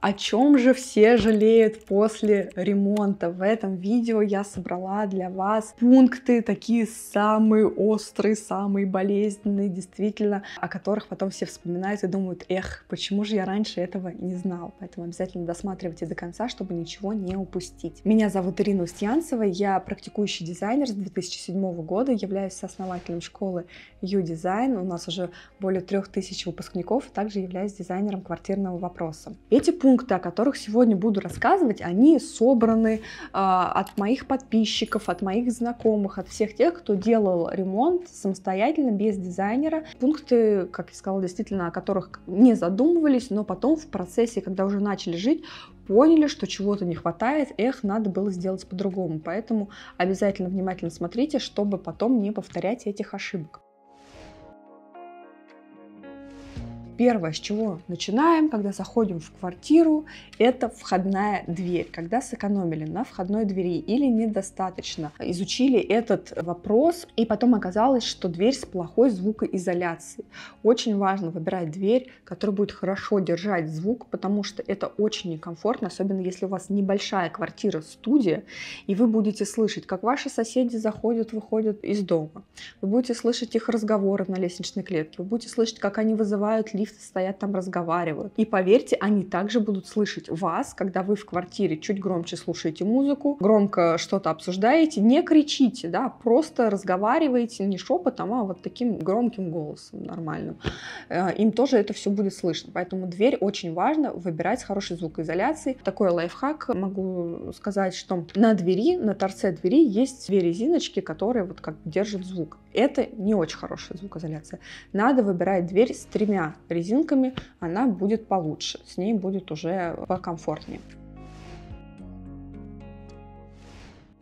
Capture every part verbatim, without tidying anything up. О чем же все жалеют после ремонта? В этом видео я собрала для вас пункты, такие самые острые, самые болезненные, действительно, о которых потом все вспоминают и думают: эх, почему же я раньше этого не знал? Поэтому обязательно досматривайте до конца, чтобы ничего не упустить. Меня зовут Ирина Устьянцева, я практикующий дизайнер с две тысячи седьмого года, являюсь основателем школы ю дизайн, у нас уже более трёх тысяч выпускников, также являюсь дизайнером квартирного вопроса. Эти пункты, о которых сегодня буду рассказывать, они собраны э, от моих подписчиков, от моих знакомых, от всех тех, кто делал ремонт самостоятельно, без дизайнера. Пункты, как я сказала, действительно, о которых не задумывались, но потом в процессе, когда уже начали жить, поняли, что чего-то не хватает, эх, надо было сделать по-другому. Поэтому обязательно внимательно смотрите, чтобы потом не повторять этих ошибок. Первое, с чего начинаем, когда заходим в квартиру, это входная дверь. Когда сэкономили на входной двери или недостаточно, изучили этот вопрос, и потом оказалось, что дверь с плохой звукоизоляцией. Очень важно выбирать дверь, которая будет хорошо держать звук, потому что это очень некомфортно, особенно если у вас небольшая квартира, студия, и вы будете слышать, как ваши соседи заходят, выходят из дома. Вы будете слышать их разговоры на лестничной клетке, вы будете слышать, как они вызывают лифт, стоят там, разговаривают. И поверьте, они также будут слышать вас, когда вы в квартире чуть громче слушаете музыку, громко что-то обсуждаете, не кричите, да, просто разговариваете не шепотом, а вот таким громким голосом нормальным. Им тоже это все будет слышно. Поэтому дверь очень важно выбирать с хорошей звукоизоляцией. Такой лайфхак могу сказать, что на двери, на торце двери есть две резиночки, которые вот как бы держат звук. Это не очень хорошая звукоизоляция. Надо выбирать дверь с тремя резинками, она будет получше, с ней будет уже покомфортнее.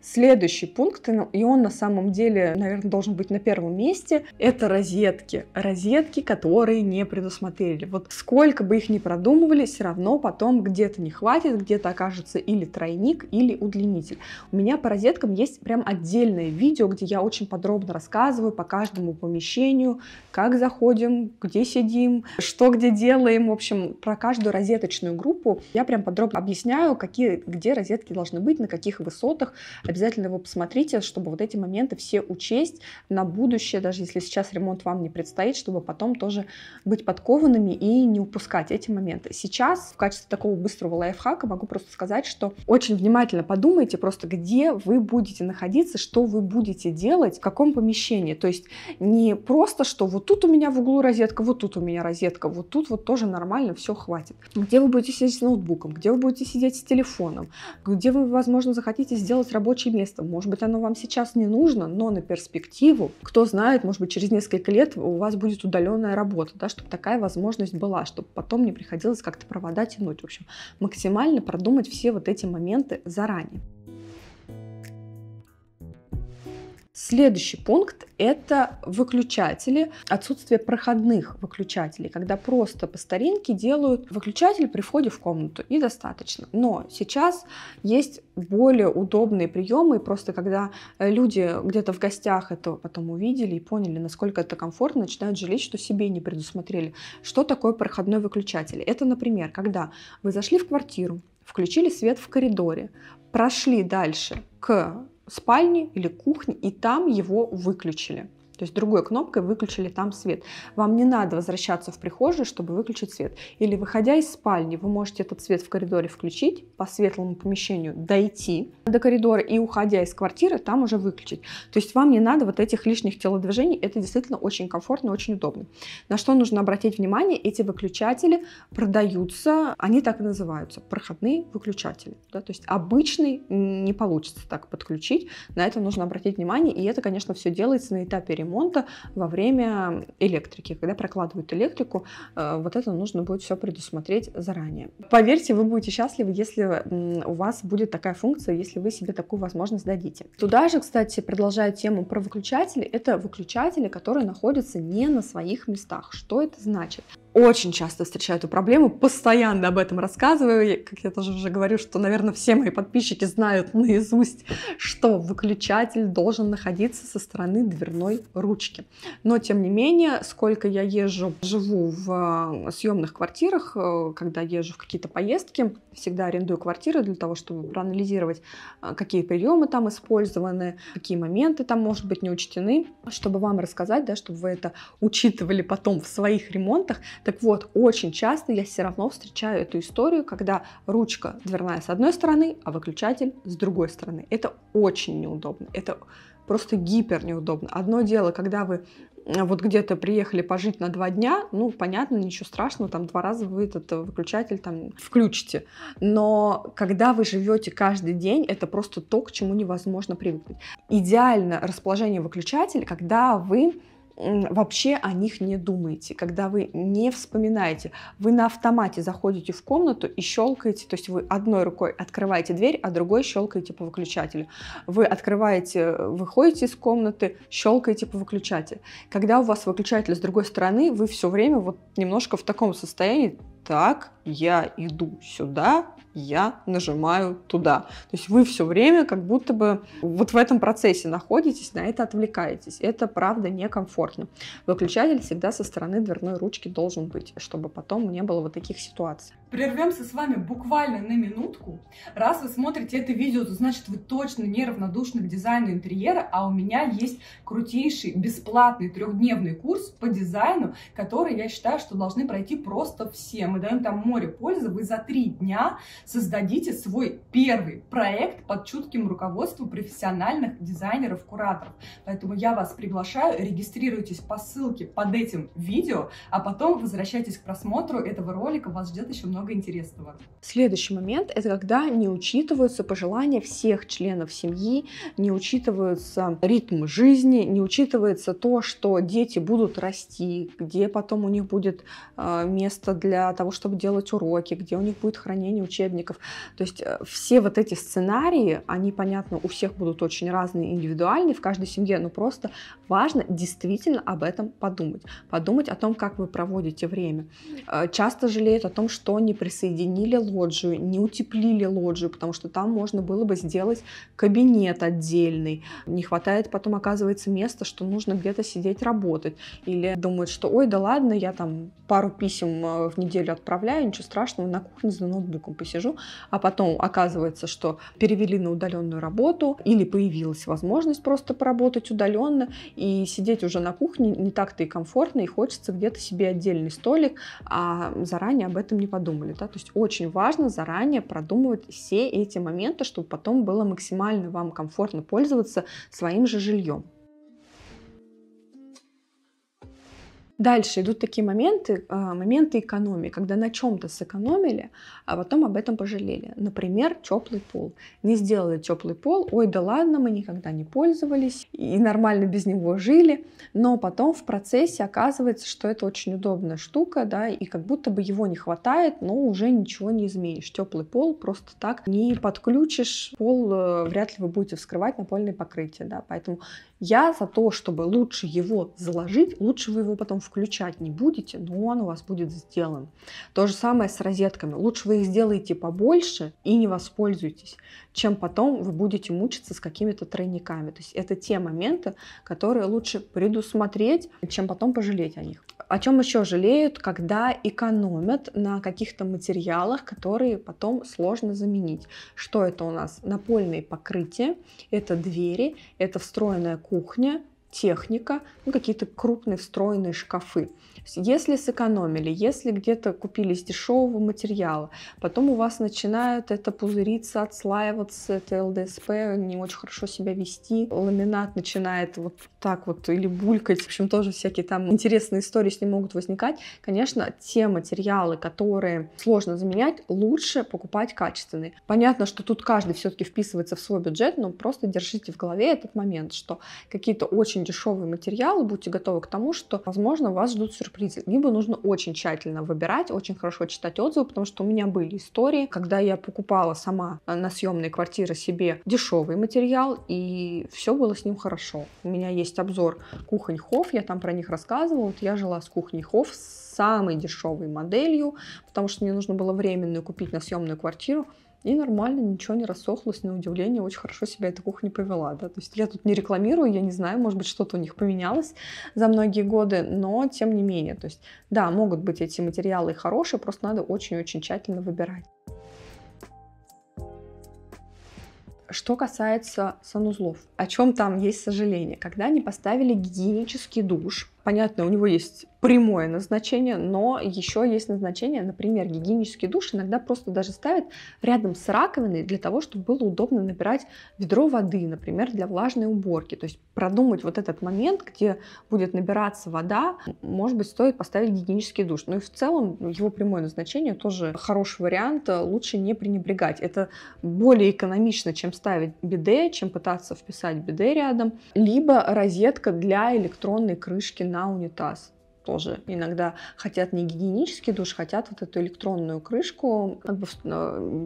Следующий пункт, и он на самом деле, наверное, должен быть на первом месте, это розетки. Розетки, которые не предусмотрели. Вот сколько бы их ни продумывали, все равно потом где-то не хватит, где-то окажется или тройник, или удлинитель. У меня по розеткам есть прям отдельное видео, где я очень подробно рассказываю по каждому помещению, как заходим, где сидим, что где делаем. В общем, про каждую розеточную группу я прям подробно объясняю, какие, где розетки должны быть, на каких высотах. Обязательно его посмотрите, чтобы вот эти моменты все учесть на будущее, даже если сейчас ремонт вам не предстоит, чтобы потом тоже быть подкованными и не упускать эти моменты. Сейчас в качестве такого быстрого лайфхака могу просто сказать, что очень внимательно подумайте просто, где вы будете находиться, что вы будете делать, в каком помещении. То есть не просто, что вот тут у меня в углу розетка, вот тут у меня розетка, вот тут вот тоже нормально, все хватит. Где вы будете сидеть с ноутбуком, где вы будете сидеть с телефоном, где вы, возможно, захотите сделать рабочую место. Может быть, оно вам сейчас не нужно, но на перспективу, кто знает, может быть, через несколько лет у вас будет удаленная работа, да, чтобы такая возможность была, чтобы потом не приходилось как-то провода тянуть. В общем, максимально продумать все вот эти моменты заранее. Следующий пункт – это выключатели, отсутствие проходных выключателей, когда просто по старинке делают выключатель при входе в комнату, и достаточно. Но сейчас есть более удобные приемы, и просто когда люди где-то в гостях это потом увидели и поняли, насколько это комфортно, начинают жалеть, что себе не предусмотрели. Что такое проходной выключатель? Это, например, когда вы зашли в квартиру, включили свет в коридоре, прошли дальше к спальни или кухни, и там его выключили. То есть другой кнопкой выключили там свет. Вам не надо возвращаться в прихожую, чтобы выключить свет. Или, выходя из спальни, вы можете этот свет в коридоре включить, по светлому помещению дойти до коридора и, уходя из квартиры, там уже выключить. То есть вам не надо вот этих лишних телодвижений. Это действительно очень комфортно, очень удобно. На что нужно обратить внимание? Эти выключатели продаются, они так и называются, проходные выключатели. Да? То есть обычный не получится так подключить. На это нужно обратить внимание. И это, конечно, все делается на этапе ремонта. ремонта во время электрики. Когда прокладывают электрику, вот это нужно будет все предусмотреть заранее. Поверьте, вы будете счастливы, если у вас будет такая функция, если вы себе такую возможность дадите. Туда же, кстати, продолжая тему про выключатели, это выключатели, которые находятся не на своих местах. Что это значит? очень часто встречаю эту проблему, постоянно об этом рассказываю. Как я тоже уже говорю, что, наверное, все мои подписчики знают наизусть, что выключатель должен находиться со стороны дверной ручки. Но, тем не менее, сколько я езжу, живу в съемных квартирах, когда езжу в какие-то поездки, всегда арендую квартиры для того, чтобы проанализировать, какие приемы там использованы, какие моменты там, может быть, не учтены, чтобы вам рассказать, да, чтобы вы это учитывали потом в своих ремонтах. Так вот, очень часто я все равно встречаю эту историю, когда ручка дверная с одной стороны, а выключатель с другой стороны. Это очень неудобно, это просто гипер неудобно. Одно дело, когда вы вот где-то приехали пожить на два дня, ну, понятно, ничего страшного, там два раза вы этот выключатель там включите. Но когда вы живете каждый день, это просто то, к чему невозможно привыкнуть. Идеально расположение выключателя, когда вы вообще о них не думаете, когда вы не вспоминаете, вы на автомате заходите в комнату и щелкаете, то есть вы одной рукой открываете дверь, а другой щелкаете по выключателю. Вы открываете, выходите из комнаты, щелкаете по выключателю. Когда у вас выключатель с другой стороны, вы все время вот немножко в таком состоянии: так, я иду сюда, я нажимаю туда. То есть вы все время как будто бы вот в этом процессе находитесь, на это отвлекаетесь. Это, правда, некомфортно. Выключатель всегда со стороны дверной ручки должен быть, чтобы потом не было вот таких ситуаций. Прервемся с вами буквально на минутку. Раз вы смотрите это видео, то значит вы точно неравнодушны к дизайну интерьера, а у меня есть крутейший бесплатный трехдневный курс по дизайну, который я считаю, что должны пройти просто все. Мы даем там море пользы, вы за три дня создадите свой первый проект под чутким руководством профессиональных дизайнеров, кураторов. Поэтому я вас приглашаю, регистрируйтесь по ссылке под этим видео, а потом возвращайтесь к просмотру этого ролика, вас ждет еще много интересного. Следующий момент — это когда не учитываются пожелания всех членов семьи, не учитываются ритм жизни, не учитывается то, что дети будут расти, где потом у них будет э, место для того, чтобы делать уроки, где у них будет хранение учебников. То есть все вот эти сценарии, они, понятно, у всех будут очень разные, индивидуальные в каждой семье, но просто важно действительно об этом подумать. Подумать о том, как вы проводите время. Часто жалеют о том, что не присоединили лоджию, не утеплили лоджию, потому что там можно было бы сделать кабинет отдельный. Не хватает потом, оказывается, места, что нужно где-то сидеть работать. Или думают, что ой, да ладно, я там пару писем в неделю отправляю, ничего страшного, на кухне за ноутбуком посижу, а потом оказывается, что перевели на удаленную работу или появилась возможность просто поработать удаленно, и сидеть уже на кухне не так-то и комфортно, и хочется где-то себе отдельный столик, а заранее об этом не подумали. Да? То есть очень важно заранее продумывать все эти моменты, чтобы потом было максимально вам комфортно пользоваться своим же жильем. Дальше идут такие моменты, моменты экономии, когда на чем-то сэкономили, а потом об этом пожалели. Например, теплый пол. Не сделали теплый пол, ой, да ладно, мы никогда не пользовались и нормально без него жили, но потом в процессе оказывается, что это очень удобная штука, да, и как будто бы его не хватает, но уже ничего не изменишь. Теплый пол просто так не подключишь, пол вряд ли вы будете вскрывать напольное покрытие, да, поэтому я за то, чтобы лучше его заложить, лучше вы его потом включать не будете, но он у вас будет сделан. То же самое с розетками. Лучше вы их сделаете побольше и не воспользуйтесь, чем потом вы будете мучиться с какими-то тройниками. То есть это те моменты, которые лучше предусмотреть, чем потом пожалеть о них. О чем еще жалеют, когда экономят на каких-то материалах, которые потом сложно заменить. Что это у нас? Напольные покрытия, это двери, это встроенная кухня, техника, ну, какие-то крупные встроенные шкафы. Если сэкономили, если где-то купили из дешевого материала, потом у вас начинает это пузыриться, отслаиваться, это ЛДСП, не очень хорошо себя вести, ламинат начинает вот так вот или булькать, в общем, тоже всякие там интересные истории с ним могут возникать. Конечно, те материалы, которые сложно заменять, лучше покупать качественные. Понятно, что тут каждый все-таки вписывается в свой бюджет, но просто держите в голове этот момент, что какие-то очень дешевые материалы, будьте готовы к тому, что, возможно, вас ждут сюрпризы. плитель, либо нужно очень тщательно выбирать, очень хорошо читать отзывы, потому что у меня были истории, когда я покупала сама на съемной квартире себе дешевый материал, и все было с ним хорошо. У меня есть обзор кухонь Хофф, я там про них рассказывала. Вот я жила с кухней Хофф, с самой дешевой моделью, потому что мне нужно было временную купить на съемную квартиру. И нормально, ничего не рассохлось, на удивление, очень хорошо себя эта кухня повела, да, то есть я тут не рекламирую, я не знаю, может быть, что-то у них поменялось за многие годы, но тем не менее, то есть, да, могут быть эти материалы хорошие, просто надо очень-очень тщательно выбирать. Что касается санузлов, о чем там есть сожаление? Когда они поставили гигиенический душ, понятно, у него есть прямое назначение, но еще есть назначение, например, гигиенический душ иногда просто даже ставят рядом с раковиной для того, чтобы было удобно набирать ведро воды, например, для влажной уборки. То есть продумать вот этот момент, где будет набираться вода, может быть, стоит поставить гигиенический душ. Ну и в целом его прямое назначение тоже хороший вариант, лучше не пренебрегать. Это более экономично, чем ставить биде, чем пытаться вписать биде рядом, либо розетка для электронной крышки на унитаз. Тоже иногда хотят не гигиенический душ, хотят вот эту электронную крышку, как бы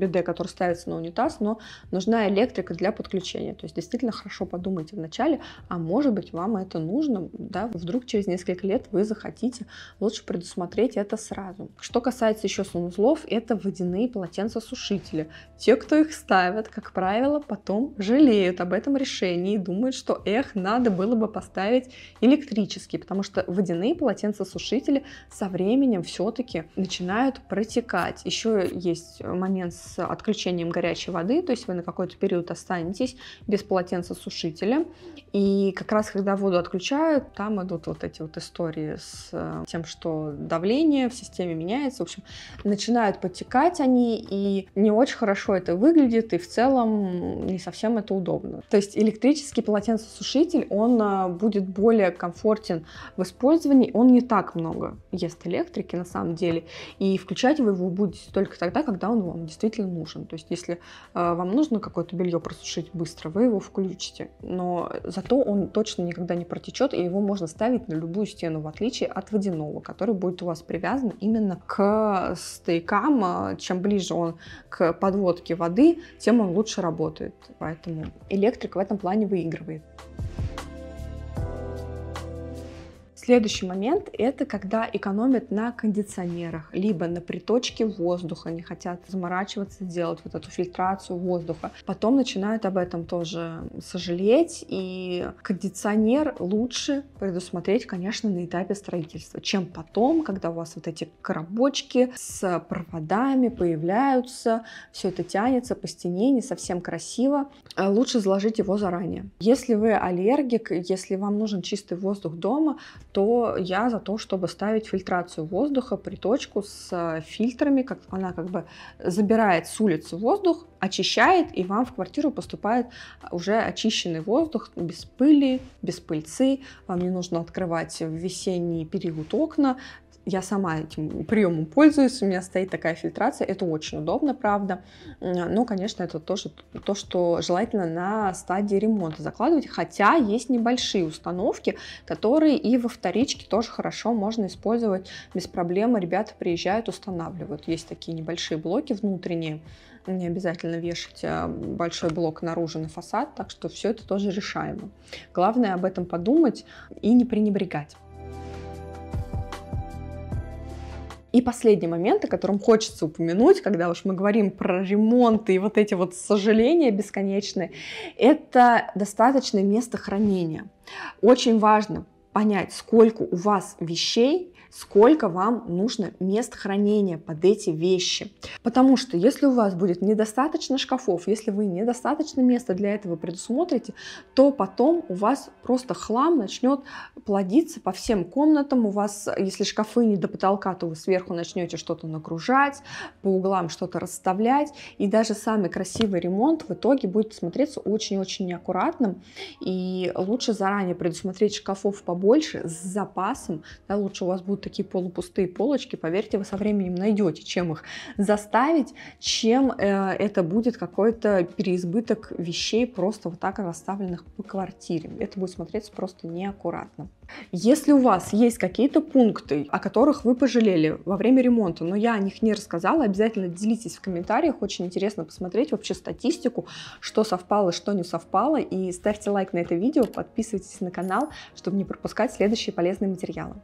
биде, который ставится на унитаз, но нужна электрика для подключения. То есть действительно хорошо подумайте вначале, а может быть вам это нужно, да, вдруг через несколько лет вы захотите, лучше предусмотреть это сразу. Что касается еще санузлов, это водяные полотенцесушители. Те, кто их ставят, как правило, потом жалеют об этом решении и думают, что эх, надо было бы поставить электрический, потому что водяные полотенцесушители сушители со временем все-таки начинают протекать. Еще есть момент с отключением горячей воды, то есть вы на какой-то период останетесь без полотенцесушителя, и как раз когда воду отключают, там идут вот эти вот истории с тем, что давление в системе меняется, в общем, начинают подтекать они, и не очень хорошо это выглядит, и в целом не совсем это удобно. То есть электрический полотенцесушитель, он будет более комфортен в использовании, он не так много ест электрики на самом деле, и включать вы его будете только тогда, когда он вам действительно нужен. То есть если э, вам нужно какое-то белье просушить быстро, вы его включите, но зато он точно никогда не протечет, и его можно ставить на любую стену, в отличие от водяного, который будет у вас привязан именно к стоякам. Чем ближе он к подводке воды, тем он лучше работает, поэтому электрик в этом плане выигрывает. Следующий момент – это когда экономят на кондиционерах, либо на приточке воздуха, не хотят заморачиваться, делать вот эту фильтрацию воздуха. Потом начинают об этом тоже сожалеть, и кондиционер лучше предусмотреть, конечно, на этапе строительства, чем потом, когда у вас вот эти коробочки с проводами появляются, все это тянется по стене, не совсем красиво. Лучше заложить его заранее. Если вы аллергик, если вам нужен чистый воздух дома, то я за то, чтобы ставить фильтрацию воздуха, приточку с фильтрами, как она как бы забирает с улицы воздух, очищает, и вам в квартиру поступает уже очищенный воздух без пыли, без пыльцы, вам не нужно открывать в весенний период окна. Я сама этим приемом пользуюсь, у меня стоит такая фильтрация, это очень удобно, правда, но, конечно, это тоже то, что желательно на стадии ремонта закладывать, хотя есть небольшие установки, которые и во вторичке тоже хорошо можно использовать без проблем, ребята приезжают, устанавливают, есть такие небольшие блоки внутренние, не обязательно вешать большой блок наружу на фасад, так что все это тоже решаемо, главное об этом подумать и не пренебрегать. И последний момент, о котором хочется упомянуть, когда уж мы говорим про ремонт и вот эти вот сожаления бесконечные, это достаточное место хранения. Очень важно понять, сколько у вас вещей, сколько вам нужно мест хранения под эти вещи. Потому что если у вас будет недостаточно шкафов, если вы недостаточно места для этого предусмотрите, то потом у вас просто хлам начнет плодиться по всем комнатам. У вас, если шкафы не до потолка, то вы сверху начнете что-то нагружать, по углам что-то расставлять. И даже самый красивый ремонт в итоге будет смотреться очень-очень неаккуратным. И лучше заранее предусмотреть шкафов побольше с запасом. Да, лучше у вас будут такие полупустые полочки, поверьте, вы со временем найдете, чем их заставить, чем э, это будет какой-то переизбыток вещей, просто вот так расставленных по квартире. Это будет смотреться просто неаккуратно. Если у вас есть какие-то пункты, о которых вы пожалели во время ремонта, но я о них не рассказала, обязательно делитесь в комментариях, очень интересно посмотреть вообще статистику, что совпало, что не совпало, и ставьте лайк на это видео, подписывайтесь на канал, чтобы не пропускать следующие полезные материалы.